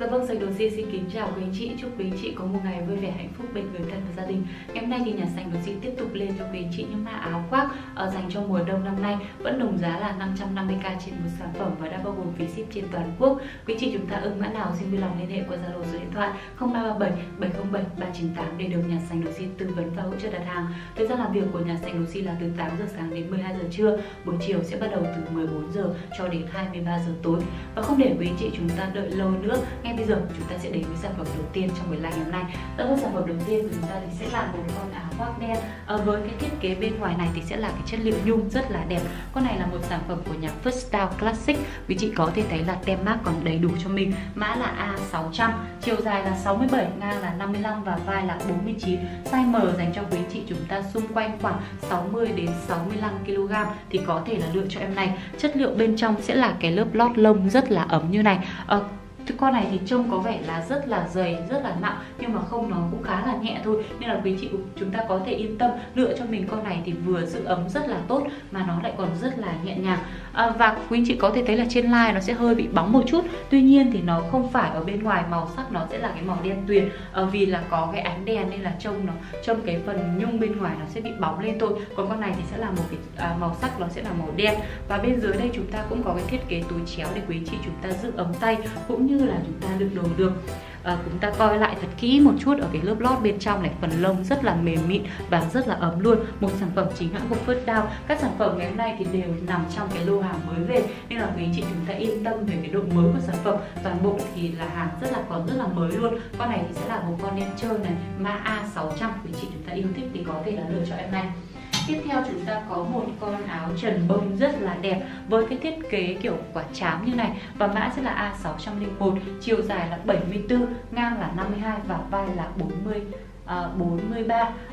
Dạ vâng, Sanhdosi xin kính chào quý anh chị, chúc quý anh chị có một ngày vui vẻ hạnh phúc bên người thân và gia đình. Ngày hôm nay thì nhà Sanhdosi tiếp tục lên cho quý anh chị những mã áo khoác dành cho mùa đông năm nay, vẫn đồng giá là 550k trên một sản phẩm và đã bao gồm phí ship trên toàn quốc. Quý chị chúng ta ưng mã nào xin vui lòng liên hệ qua Zalo số điện thoại 0337 707 398 để được nhà Sanhdosi tư vấn và hỗ trợ đặt hàng. Thời gian làm việc của nhà Sanhdosi là từ 8 giờ sáng đến 12 giờ trưa, buổi chiều sẽ bắt đầu từ 14 giờ cho đến 23 giờ tối. Và không để quý chị chúng ta đợi lâu nữa, ngay bây giờ chúng ta sẽ đến với sản phẩm đầu tiên trong buổi live ngày hôm nay. Đó là sản phẩm đầu tiên của chúng ta thì sẽ là một con áo khoác đen với cái thiết kế bên ngoài này thì sẽ là cái chất liệu nhung rất là đẹp. Con này là một sản phẩm của nhà First Style Classic. Quý chị có thể thấy là tem mác còn đầy đủ cho mình. Mã là A600, chiều dài là 67, ngang là 55 và vai là 49. Size M dành cho quý chị chúng ta xung quanh khoảng 60 đến 65 kg thì có thể là lựa cho em này. Chất liệu bên trong sẽ là cái lớp lót lông rất là ấm như này. Con này thì trông có vẻ là rất là dày, rất là nặng nhưng mà không, nó cũng khá là nhẹ thôi, nên là quý chị chúng ta có thể yên tâm lựa cho mình con này thì vừa giữ ấm rất là tốt mà nó lại còn rất là nhẹ nhàng. Và quý chị có thể thấy là trên lai nó sẽ hơi bị bóng một chút, tuy nhiên thì nó không phải ở bên ngoài màu sắc nó sẽ là cái màu đen tuyền, vì là có cái ánh đèn nên là trông cái phần nhung bên ngoài nó sẽ bị bóng lên thôi. Còn con này thì sẽ là một cái màu sắc nó sẽ là màu đen. Và bên dưới đây chúng ta cũng có cái thiết kế túi chéo để quý chị chúng ta giữ ấm tay cũng như là chúng ta đựng đồ được. Chúng ta coi lại thật kỹ một chút ở cái lớp lót bên trong này, phần lông rất là mềm mịn và rất là ấm luôn. Một sản phẩm chính hãng của First Down. Các sản phẩm ngày hôm nay thì đều nằm trong cái lô hàng mới về nên là quý chị chúng ta yên tâm về cái độ mới của sản phẩm. Toàn bộ thì là hàng rất là mới luôn. Con này thì sẽ là một con đen trơn này, mã A600, quý chị chúng ta yêu thích thì có thể là lựa cho em này. Tiếp theo chúng ta có một con áo trần bông rất là đẹp với cái thiết kế kiểu quả trám như này và mã sẽ là A601, chiều dài là 74, ngang là 52 và vai là 43.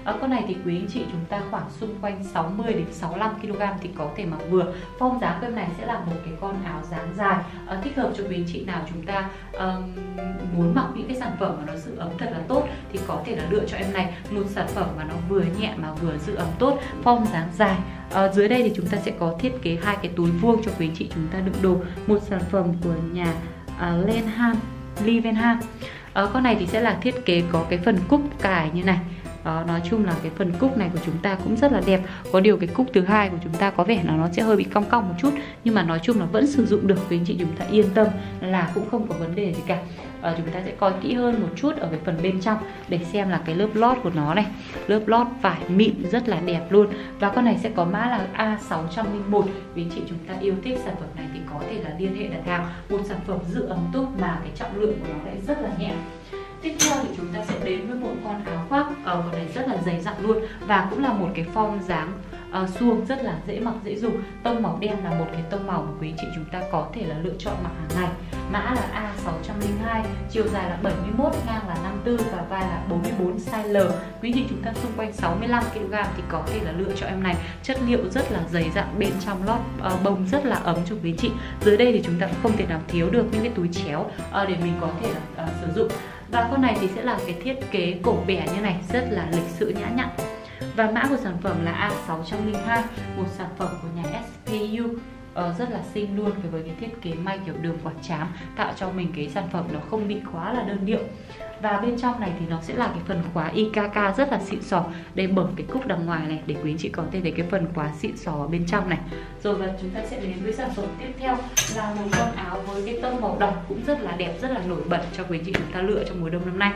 Con này thì quý anh chị chúng ta khoảng xung quanh 60 đến 65 kg thì có thể mặc vừa. Form dáng của em này sẽ là một cái con áo dáng dài, thích hợp cho quý anh chị nào chúng ta muốn mặc những cái sản phẩm mà nó giữ ấm thật là tốt thì có thể là lựa cho em này. Một sản phẩm mà nó vừa nhẹ mà vừa giữ ấm tốt, form dáng dài. Dưới đây thì chúng ta sẽ có thiết kế hai cái túi vuông cho quý anh chị chúng ta đựng đồ. Một sản phẩm của nhà Lenham Lee Han. Con này thì sẽ là thiết kế có cái phần cúc cài như này. Nói chung là cái phần cúc này của chúng ta cũng rất là đẹp. Có điều cái cúc thứ hai của chúng ta có vẻ là nó sẽ hơi bị cong cong một chút, nhưng mà nói chung là vẫn sử dụng được, quý anh chị chúng ta yên tâm là cũng không có vấn đề gì cả. Chúng ta sẽ coi kỹ hơn một chút ở cái phần bên trong để xem là cái lớp lót của nó này, lớp lót vải mịn rất là đẹp luôn. Và con này sẽ có mã là A601. Quý anh chị chúng ta yêu thích sản phẩm này thì có thể là liên hệ đặt hàng. Một sản phẩm giữ ấm tốt mà cái trọng lượng của nó lại rất là nhẹ. Tiếp theo thì chúng ta sẽ đến với một con áo khoác, con này rất là dày dặn luôn và cũng là một cái form dáng suông rất là dễ mặc dễ dùng. Tông màu đen là một cái tông màu mà quý chị chúng ta có thể là lựa chọn mặc hàng ngày. Mã là A602, chiều dài là 71, ngang là 54 và vai là 44, size L. Quý chị chúng ta xung quanh 65 kg thì có thể là lựa cho em này. Chất liệu rất là dày dặn, bên trong lót bông rất là ấm cho quý chị. Dưới đây thì chúng ta cũng không thể nào thiếu được những cái túi chéo để mình có thể là sử dụng. Và con này thì sẽ là cái thiết kế cổ bẻ như này, rất là lịch sự nhã nhặn. Và mã của sản phẩm là A602, một sản phẩm của nhà SPU. Rất là xinh luôn với cái thiết kế may kiểu đường quả trám, tạo cho mình cái sản phẩm nó không bị quá là đơn điệu. Và bên trong này thì nó sẽ là cái phần khóa IKK rất là xịn sò. Đây, mở cái cúc đằng ngoài này để quý anh chị có thể thấy cái phần khóa xịn sò ở bên trong này. Rồi, và chúng ta sẽ đến với sản phẩm tiếp theo là một con áo với cái tông màu đỏ cũng rất là đẹp, rất là nổi bật cho quý anh chị chúng ta lựa trong mùa đông năm nay.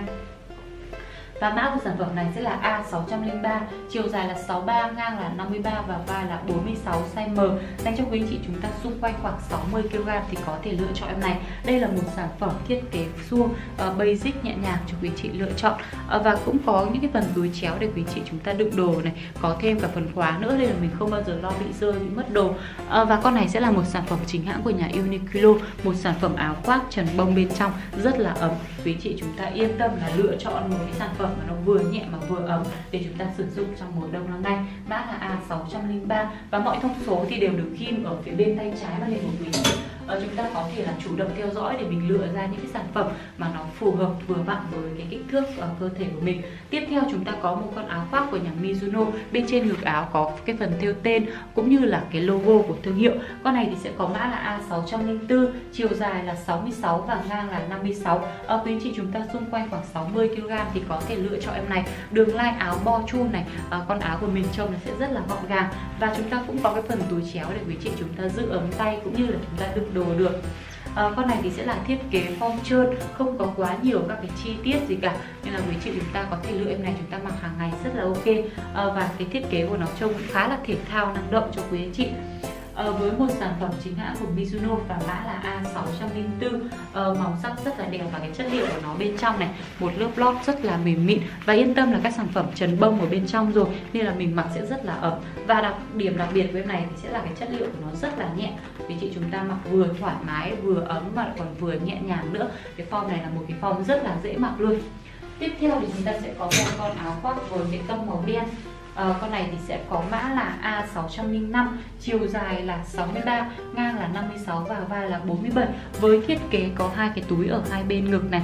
Và mã của sản phẩm này sẽ là A603, chiều dài là 63, ngang là 53 và vai là 46, size M. Dành cho quý anh chị chúng ta xung quanh khoảng 60 kg thì có thể lựa chọn em này. Đây là một sản phẩm thiết kế suông basic nhẹ nhàng cho quý anh chị lựa chọn. Và cũng có những cái phần túi chéo để quý anh chị chúng ta đựng đồ này, có thêm cả phần khóa nữa nên là mình không bao giờ lo bị rơi, bị mất đồ. Và con này sẽ là một sản phẩm chính hãng của nhà Uniqlo, một sản phẩm áo khoác trần bông bên trong rất là ấm. Quý anh chị chúng ta yên tâm là lựa chọn một cái sản phẩm mà nó vừa nhẹ mà vừa ấm để chúng ta sử dụng trong mùa đông năm nay. Mã là A603 và mọi thông số thì đều được ghim ở phía bên tay trái và lên của quý. chúng ta có thể là chủ động theo dõi để mình lựa ra những cái sản phẩm mà nó phù hợp vừa vặn với cái kích thước cơ thể của mình. Tiếp theo chúng ta có một con áo khoác của nhà Mizuno, bên trên ngực áo có cái phần thêu tên cũng như là cái logo của thương hiệu. Con này thì sẽ có mã là A604, chiều dài là 66 và ngang là 56. Quý chị chúng ta xung quanh khoảng 60kg thì có thể lựa cho em này. Đường lai áo bo chum này, con áo của mình trông nó sẽ rất là gọn gàng. Và chúng ta cũng có cái phần túi chéo để quý chị chúng ta giữ ấm tay cũng như là chúng ta đựng đồ được. Con này thì sẽ là thiết kế form trơn, không có quá nhiều các cái chi tiết gì cả, nên là quý chị chúng ta có thể lựa em này chúng ta mặc hàng ngày rất là ok. Và cái thiết kế của nó trông khá là thể thao năng động cho quý anh chị. Với một sản phẩm chính hãng của Mizuno và mã là A604, màu sắc rất là đẹp và cái chất liệu của nó bên trong này một lớp lót rất là mềm mịn, và yên tâm là các sản phẩm trần bông ở bên trong rồi nên là mình mặc sẽ rất là ẩm. Và đặc biệt của em này thì sẽ là cái chất liệu của nó rất là nhẹ, vì chị chúng ta mặc vừa thoải mái vừa ấm mà còn vừa nhẹ nhàng nữa. Cái form này là một cái form rất là dễ mặc luôn. Tiếp theo thì chúng ta sẽ có một con áo khoác với cái tông màu đen. Con này thì sẽ có mã là A605, chiều dài là 63, ngang là 56 và vai là 47. Với thiết kế có hai cái túi ở hai bên ngực này,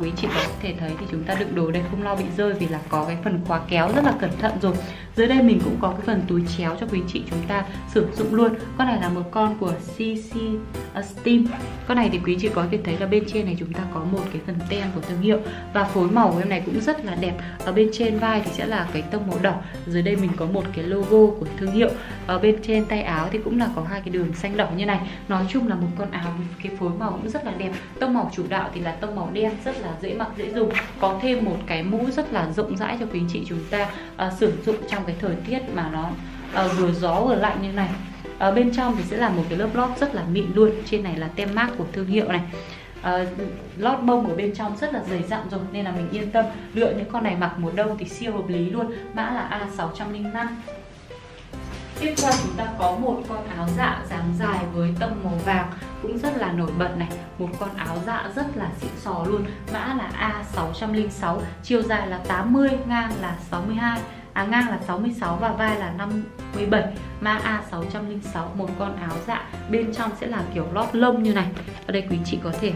quý chị có thể thấy thì chúng ta đựng đồ đây không lo bị rơi vì là có cái phần khóa kéo rất là cẩn thận rồi. Dưới đây mình cũng có cái phần túi chéo cho quý chị chúng ta sử dụng luôn. Con này là một con của CC Steam. Con này thì quý chị có thể thấy là bên trên này chúng ta có một cái phần tem của thương hiệu, và phối màu của em này cũng rất là đẹp. Ở bên trên vai thì sẽ là cái tông màu đỏ. Dưới đây mình có một cái logo của thương hiệu. Ở bên trên tay áo thì cũng là có hai cái đường xanh đỏ như này. Nói chung là một con áo với cái phối màu cũng rất là đẹp. Tông màu chủ đạo thì là tông màu đen, rất là dễ mặc dễ dùng. Có thêm một cái mũ rất là rộng rãi cho quý chị chúng ta sử dụng trong cái thời tiết mà nó vừa gió vừa lạnh như này. Ở bên trong thì sẽ là một cái lớp lót rất là mịn luôn. Trên này là tem mác của thương hiệu này. Lót bông ở bên trong rất là dày dặn rồi nên là mình yên tâm lựa những con này mặc mùa đông thì siêu hợp lý luôn. Mã là A605. Tiếp theo chúng ta có một con áo dạ dáng dài với tông màu vàng cũng rất là nổi bật này, một con áo dạ rất là xịn sò luôn. Mã là A606, chiều dài là 80, ngang là 62. Ngang là 66 và vai là 57. Mã A606, một con áo dạ bên trong sẽ là kiểu lót lông như này. Ở đây quý chị có thể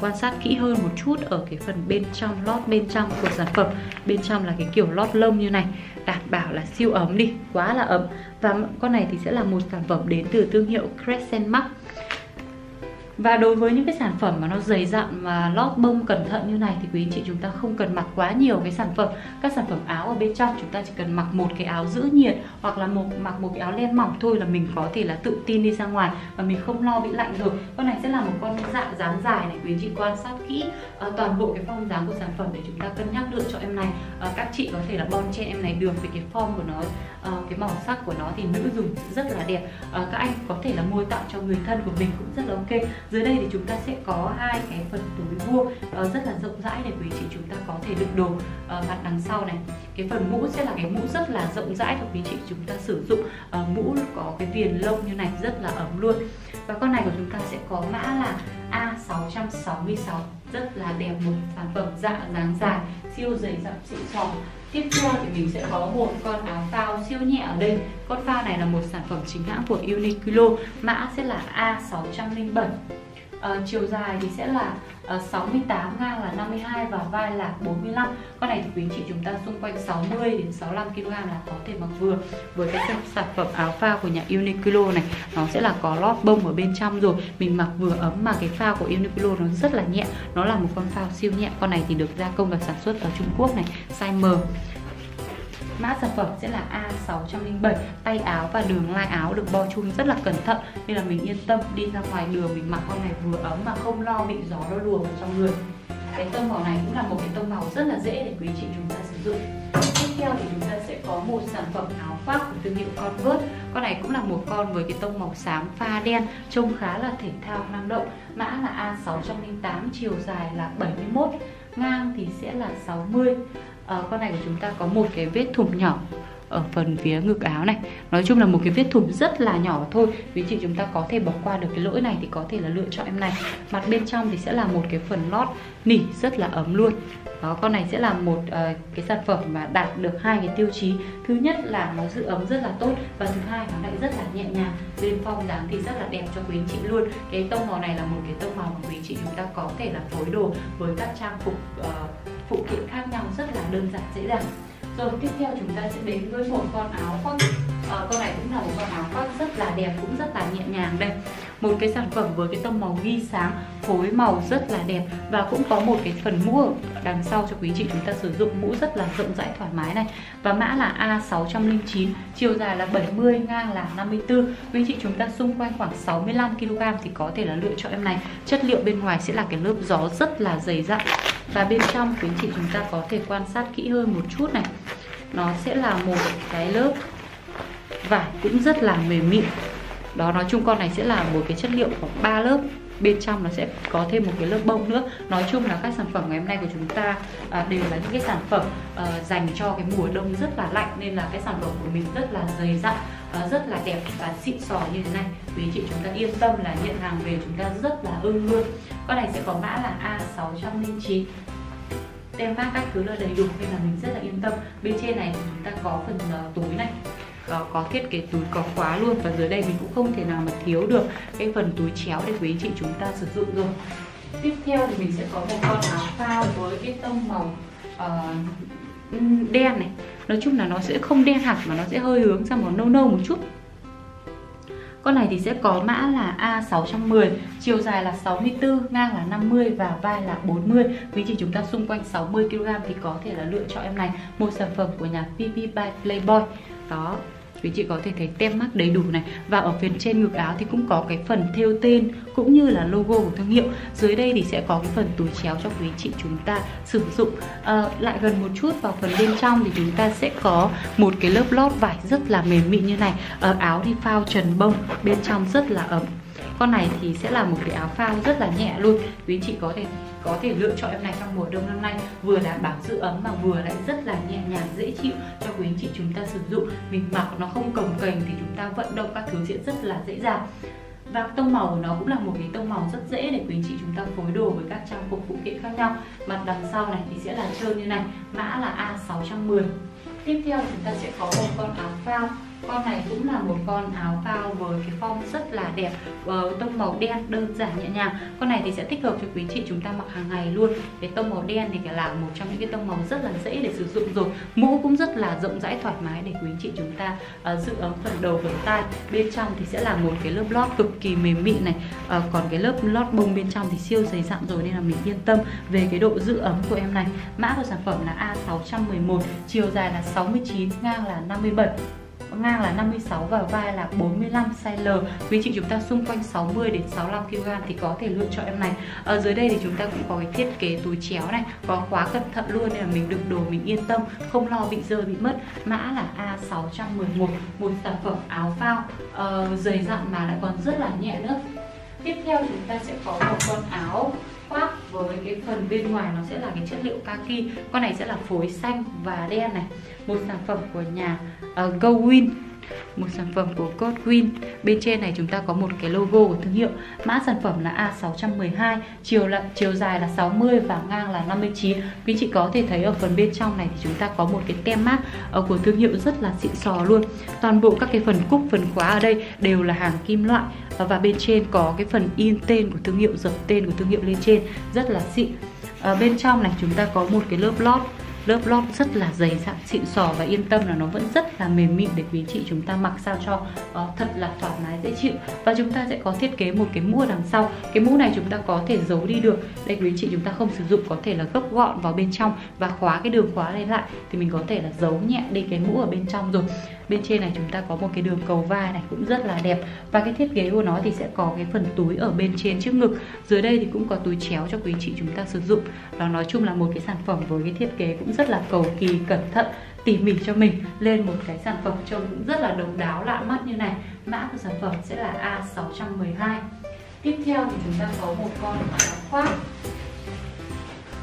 quan sát kỹ hơn một chút ở cái phần bên trong, lót bên trong của sản phẩm. Bên trong là cái kiểu lót lông như này, đảm bảo là siêu ấm đi, quá là ấm. Và con này thì sẽ là một sản phẩm đến từ thương hiệu Crescent Max. Và đối với những cái sản phẩm mà nó dày dặn và lót bông cẩn thận như này thì quý anh chị chúng ta không cần mặc quá nhiều cái sản phẩm. Các sản phẩm áo ở bên trong chúng ta chỉ cần mặc một cái áo giữ nhiệt hoặc là mặc một cái áo len mỏng thôi là mình có thể là tự tin đi ra ngoài và mình không lo bị lạnh rồi. Con này sẽ là một con dạ dáng dài này, quý anh chị quan sát kỹ toàn bộ cái form dáng của sản phẩm để chúng ta cân nhắc lựa cho em này. Các chị có thể là bon chen em này được vì cái form của nó, cái màu sắc của nó thì nữ dùng rất là đẹp. Các anh có thể là mua tặng cho người thân của mình cũng rất là ok. Dưới đây thì chúng ta sẽ có hai cái phần túi vuông rất là rộng rãi để quý chị chúng ta có thể đựng đồ. Mặt đằng sau này, cái phần mũ sẽ là cái mũ rất là rộng rãi cho quý chị chúng ta sử dụng. Mũ có cái viền lông như này rất là ấm luôn. Và con này của chúng ta sẽ có mã là A666, rất là đẹp, một sản phẩm dạ dáng dài siêu dày dặn xịn sò. Tiếp theo thì mình sẽ có một con áo phao siêu nhẹ ở đây. Con phao này là một sản phẩm chính hãng của Uniqlo, mã sẽ là A607. Chiều dài thì sẽ là 68, ngang là 52 và vai là 45. Con này thì quý chị chúng ta xung quanh 60 đến 65kg là có thể mặc vừa. Với cái sản phẩm áo phao của nhà Uniqlo này, nó sẽ là có lót bông ở bên trong rồi, mình mặc vừa ấm mà cái phao của Uniqlo nó rất là nhẹ. Nó là một con phao siêu nhẹ. Con này thì được gia công và sản xuất ở Trung Quốc này, size M. Mã sản phẩm sẽ là A607. Tay áo và đường lai áo được bo chum rất là cẩn thận nên là mình yên tâm đi ra ngoài đường mình mặc con này vừa ấm mà không lo bị gió nó lùa vào trong người. Cái tông màu này cũng là một cái tông màu rất là dễ để quý chị chúng ta sử dụng. Tiếp theo thì chúng ta sẽ có một sản phẩm áo khoác của thương hiệu Converse. Con này cũng là một con với cái tông màu xám pha đen, trông khá là thể thao năng động. Mã là A608, chiều dài là 71, ngang thì sẽ là 60. Con này của chúng ta có một cái vết thủng nhỏ ở phần phía ngực áo này. Nói chung là một cái vết thủng rất là nhỏ thôi. Quý chị chúng ta có thể bỏ qua được cái lỗi này thì có thể là lựa chọn em này. Mặt bên trong thì sẽ là một cái phần lót nỉ rất là ấm luôn. Đó, con này sẽ là một cái sản phẩm mà đạt được hai cái tiêu chí. Thứ nhất là nó giữ ấm rất là tốt, và thứ hai nó lại rất là nhẹ nhàng, lên phong dáng thì rất là đẹp cho quý anh chị luôn. Cái tông màu này là một cái tông màu mà quý anh chị chúng ta có thể là phối đồ với các trang phục phụ kiện khác nhau rất là đơn giản dễ dàng. Rồi tiếp theo chúng ta sẽ đến với một con áo khoác. Con này cũng là một con áo khoác rất là đẹp, cũng rất là nhẹ nhàng đây. Một cái sản phẩm với cái tông màu ghi sáng, phối màu rất là đẹp, và cũng có một cái phần mũ ở đằng sau cho quý chị chúng ta sử dụng, mũ rất là rộng rãi thoải mái này. Và mã là A609, chiều dài là 70, ngang là 54. Quý chị chúng ta xung quanh khoảng 65kg thì có thể là lựa chọn em này. Chất liệu bên ngoài sẽ là cái lớp gió rất là dày dặn. Và bên trong quý chị chúng ta có thể quan sát kỹ hơn một chút này. Nó sẽ là một cái lớp vải cũng rất là mềm mịn. Đó, nói chung con này sẽ là một cái chất liệu khoảng 3 lớp. Bên trong nó sẽ có thêm một cái lớp bông nữa. Nói chung là các sản phẩm ngày hôm nay của chúng ta đều là những cái sản phẩm dành cho cái mùa đông rất là lạnh. Nên là cái sản phẩm của mình rất là dày dặn, rất là đẹp và xịn sò như thế này. Quý chị chúng ta yên tâm là nhận hàng về chúng ta rất là ưng luôn. Con này sẽ có mã là A609, tem mác các thứ là đầy đủ nên là mình rất là yên tâm. Bên trên này chúng ta có phần túi này, có thiết kế túi có khóa luôn, và dưới đây mình cũng không thể nào mà thiếu được cái phần túi chéo để quý anh chị chúng ta sử dụng rồi. Tiếp theo thì mình sẽ có một con áo phao với cái tông màu đen này. Nói chung là nó sẽ không đen hẳn mà nó sẽ hơi hướng sang màu nâu nâu một chút. Con này thì sẽ có mã là A610, chiều dài là 64, ngang là 50 và vai là 40. Quý chị chúng ta xung quanh 60kg thì có thể là lựa chọn em này. Một sản phẩm của nhà BB by Playboy. Đó, quý chị có thể thấy tem mác đầy đủ này. Và ở phía trên ngực áo thì cũng có cái phần thêu tên cũng như là logo của thương hiệu. Dưới đây thì sẽ có cái phần túi chéo cho quý chị chúng ta sử dụng. Lại gần một chút vào phần bên trong thì chúng ta sẽ có một cái lớp lót vải rất là mềm mịn như này. Áo thì phao trần bông, bên trong rất là ấm. Con này thì sẽ là một cái áo phao rất là nhẹ luôn. Quý chị có thể lựa chọn em này trong mùa đông năm nay, vừa đảm bảo giữ ấm mà vừa lại rất là nhẹ nhàng dễ chịu cho quý anh chị chúng ta sử dụng. Mình mặc nó không cồng kềnh thì chúng ta vận động các thứ sẽ rất là dễ dàng. Và tông màu của nó cũng là một cái tông màu rất dễ để quý anh chị chúng ta phối đồ với các trang phục phụ kiện khác nhau. Mặt đằng sau này thì sẽ là trơn như này, mã là A610. Tiếp theo chúng ta sẽ có một con áo phao. Con này cũng là một con áo phao với cái form rất là đẹp, tông màu đen đơn giản nhẹ nhàng. Con này thì sẽ thích hợp cho quý chị chúng ta mặc hàng ngày luôn. Cái tông màu đen thì là một trong những cái tông màu rất là dễ để sử dụng rồi. Mũ cũng rất là rộng rãi thoải mái để quý chị chúng ta giữ ấm phần đầu phần tai. Bên trong thì sẽ là một cái lớp lót cực kỳ mềm mịn này. Còn cái lớp lót bông bên trong thì siêu dày dặn rồi nên là mình yên tâm về cái độ giữ ấm của em này. Mã của sản phẩm là A611, chiều dài là 69, ngang là 57. Ngang là 56 và vai là 45, size L. Quý chị chúng ta xung quanh 60 đến 65kg thì có thể lựa chọn em này. Ở dưới đây thì chúng ta cũng có cái thiết kế túi chéo này, có khóa cẩn thận luôn nên là mình đựng đồ mình yên tâm, không lo bị rơi bị mất. Mã là A611, một sản phẩm áo phao dày dặn mà lại còn rất là nhẹ nữa. Tiếp theo chúng ta sẽ có một con áo khoác với cái phần bên ngoài nó sẽ là cái chất liệu kaki. Con này sẽ là phối xanh và đen này. Một sản phẩm của nhà Gowin, một sản phẩm của Godwin. Bên trên này chúng ta có một cái logo của thương hiệu. Mã sản phẩm là A612, chiều dài là 60 và ngang là 59. Quý chị có thể thấy ở phần bên trong này thì chúng ta có một cái tem mác của thương hiệu rất là xịn sò luôn. Toàn bộ các cái phần cúc, phần khóa ở đây đều là hàng kim loại, và bên trên có cái phần in tên của thương hiệu, dập tên của thương hiệu lên trên rất là xịn. Bên trong này chúng ta có một cái lớp lót rất là dày dặn xịn sò, và yên tâm là nó vẫn rất là mềm mịn để quý chị chúng ta mặc sao cho thật là thoải mái dễ chịu. Và chúng ta sẽ có thiết kế một cái mũ ở đằng sau. Cái mũ này chúng ta có thể giấu đi được. Đây, quý chị chúng ta không sử dụng có thể là gấp gọn vào bên trong và khóa cái đường khóa lên lại thì mình có thể là giấu nhẹ đi cái mũ ở bên trong rồi. Bên trên này chúng ta có một cái đường cầu vai này cũng rất là đẹp, và cái thiết kế của nó thì sẽ có cái phần túi ở bên trên trước ngực. Dưới đây thì cũng có túi chéo cho quý chị chúng ta sử dụng. Đó, nói chung là một cái sản phẩm với cái thiết kế cũng rất là cầu kỳ, cẩn thận, tỉ mỉ cho mình lên một cái sản phẩm trông cũng rất là độc đáo, lạ mắt như này. Mã của sản phẩm sẽ là A612. Tiếp theo thì chúng ta có một con áo khoác.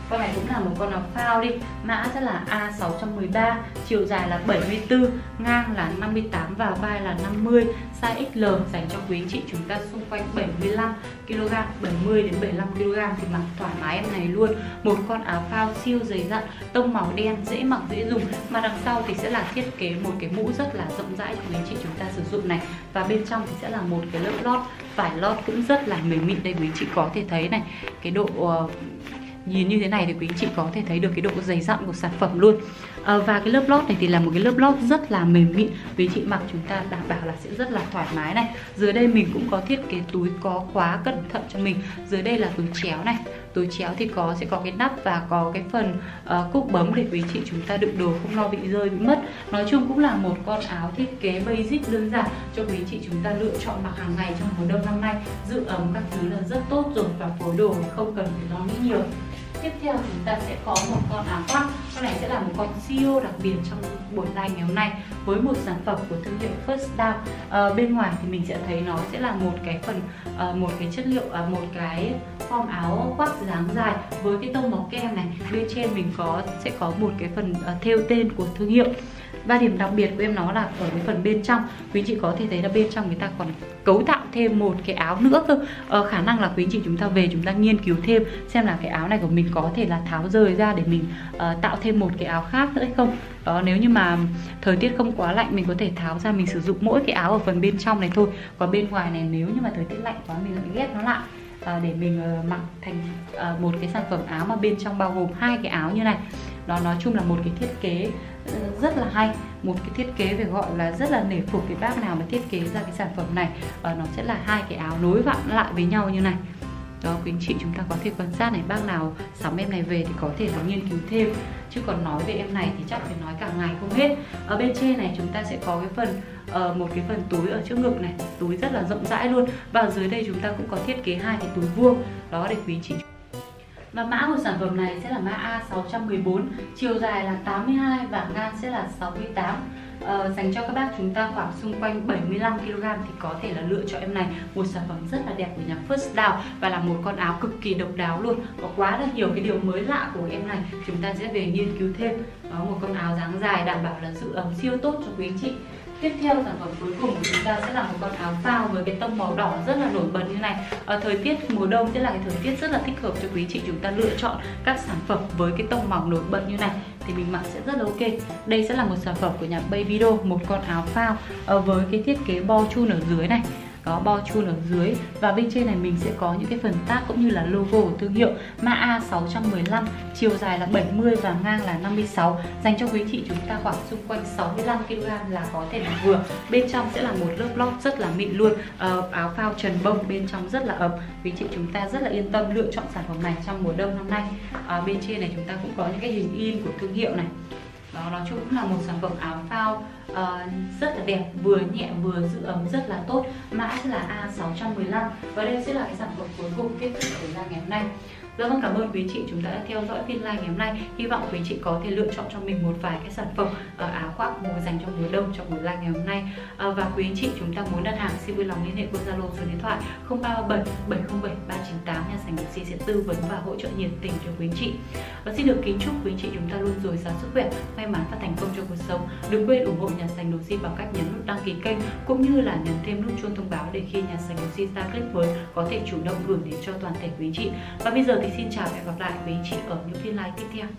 Con này cũng là một con áo phao đi, mã sẽ là A613, chiều dài là 74, ngang là 58 và vai là 50, size XL dành cho quý anh chị chúng ta xung quanh 75 kg, 70 đến 75 kg thì mặc thoải mái em này luôn. Một con áo phao siêu dày dặn, tông màu đen, dễ mặc dễ dùng, mà đằng sau thì sẽ là thiết kế một cái mũ rất là rộng rãi cho quý anh chị chúng ta sử dụng này, và bên trong thì sẽ là một cái lớp lót, vải lót cũng rất là mềm mịn. Đây quý anh chị có thể thấy này, cái độ nhìn như thế này thì quý anh chị có thể thấy được cái độ dày dặn của sản phẩm luôn. Và cái lớp lót này thì là một cái lớp lót rất là mềm mịn, quý chị mặc chúng ta đảm bảo là sẽ rất là thoải mái này. Dưới đây mình cũng có thiết kế túi có khóa cẩn thận cho mình. Dưới đây là túi chéo này, túi chéo thì sẽ có cái nắp và có cái phần cúc bấm để quý chị chúng ta đựng đồ không lo bị rơi bị mất. Nói chung cũng là một con áo thiết kế basic đơn giản cho quý chị chúng ta lựa chọn mặc hàng ngày trong mùa đông năm nay, giữ ấm các thứ là rất tốt rồi, và phối đồ không cần phải lo nghĩ nhiều. Tiếp theo chúng ta sẽ có một con áo khoác. Con này sẽ là một con siêu đặc biệt trong buổi live ngày hôm nay với một sản phẩm của thương hiệu First Down. Bên ngoài thì mình sẽ thấy nó sẽ là một cái phần một cái form áo khoác dáng dài với cái tông màu kem này. Bên trên mình sẽ có một cái phần thêu tên của thương hiệu. Và điểm đặc biệt của em nó là ở cái phần bên trong, quý anh chị có thể thấy là bên trong người ta còn cấu tạo thêm một cái áo nữa cơ. Khả năng là quý anh chị chúng ta về chúng ta nghiên cứu thêm xem là cái áo này của mình có thể là tháo rời ra để mình tạo thêm một cái áo khác nữa hay không. Đó, nếu như mà thời tiết không quá lạnh mình có thể tháo ra mình sử dụng mỗi cái áo ở phần bên trong này thôi. Còn bên ngoài này nếu như mà thời tiết lạnh quá mình lại ghép nó lại để mình mặc thành một cái sản phẩm áo mà bên trong bao gồm hai cái áo như này. Đó, nói chung là một cái thiết kế rất là hay, một cái thiết kế phải gọi là rất là nể phục cái bác nào mà thiết kế ra cái sản phẩm này. Nó sẽ là hai cái áo nối vặn lại với nhau như này. Đó, quý anh chị chúng ta có thể quan sát này, bác nào sắm em này về thì có thể là nghiên cứu thêm, chứ còn nói về em này thì chắc phải nói cả ngày không hết. Ở bên trên này chúng ta sẽ có cái phần một cái phần túi ở trước ngực này, túi rất là rộng rãi luôn, và dưới đây chúng ta cũng có thiết kế hai cái túi vuông đó để quý anh chị. Và mã của sản phẩm này sẽ là mã A614, chiều dài là 82 và ngang sẽ là 68. Dành cho các bác chúng ta khoảng xung quanh 75 kg thì có thể là lựa cho em này, một sản phẩm rất là đẹp của nhà First Down và là một con áo cực kỳ độc đáo luôn. Có quá là nhiều cái điều mới lạ của em này, chúng ta sẽ về nghiên cứu thêm. Đó, một con áo dáng dài đảm bảo là giữ ấm siêu tốt cho quý anh chị. Tiếp theo sản phẩm cuối cùng của chúng ta sẽ là một con áo phao với cái tông màu đỏ rất là nổi bật như này. Thời tiết mùa đông sẽ là cái thời tiết rất là thích hợp cho quý chị chúng ta lựa chọn các sản phẩm với cái tông màu nổi bật như này thì mình mặc sẽ rất là ok. Đây sẽ là một sản phẩm của nhà Babydo, một con áo phao với cái thiết kế bo chun ở dưới này. Có bo chun ở dưới và bên trên này mình sẽ có những cái phần tag cũng như là logo của thương hiệu. Mã A615, chiều dài là 70 và ngang là 56. Dành cho quý chị chúng ta khoảng xung quanh 65 kg là có thể là vừa. Bên trong sẽ là một lớp lót rất là mịn luôn, áo phao trần bông bên trong rất là ấm. Quý chị chúng ta rất là yên tâm lựa chọn sản phẩm này trong mùa đông năm nay. Bên trên này chúng ta cũng có những cái hình in của thương hiệu này. Đó, nói chung cũng là một sản phẩm áo phao rất là đẹp, vừa nhẹ vừa giữ ấm rất là tốt. Mã sẽ là A615 và đây sẽ là cái sản phẩm cuối cùng kết thúc của live ngày hôm nay. Rất vâng, cảm ơn quý chị chúng ta đã theo dõi phiên live ngày hôm nay. Hy vọng quý chị có thể lựa chọn cho mình một vài cái sản phẩm áo khoác mùa dành cho mùa đông trong buổi live ngày hôm nay. Và quý chị chúng ta muốn đặt hàng xin vui lòng liên hệ qua Zalo số điện thoại 0337 707 398. Nhà sản phẩm sẽ tư vấn và hỗ trợ nhiệt tình cho quý chị. Và xin được kính chúc quý chị chúng ta luôn dồi dào sức khỏe, may mắn và thành công trong cuộc sống. Đừng quên ủng hộ nhà Sanhdosi bằng cách nhấn nút đăng ký kênh cũng như là nhấn thêm nút chuông thông báo để khi nhà Sanhdosi ra clip mới có thể chủ động gửi đến cho toàn thể quý chị. Và bây giờ thì xin chào và hẹn gặp lại quý chị ở những phiên live tiếp theo.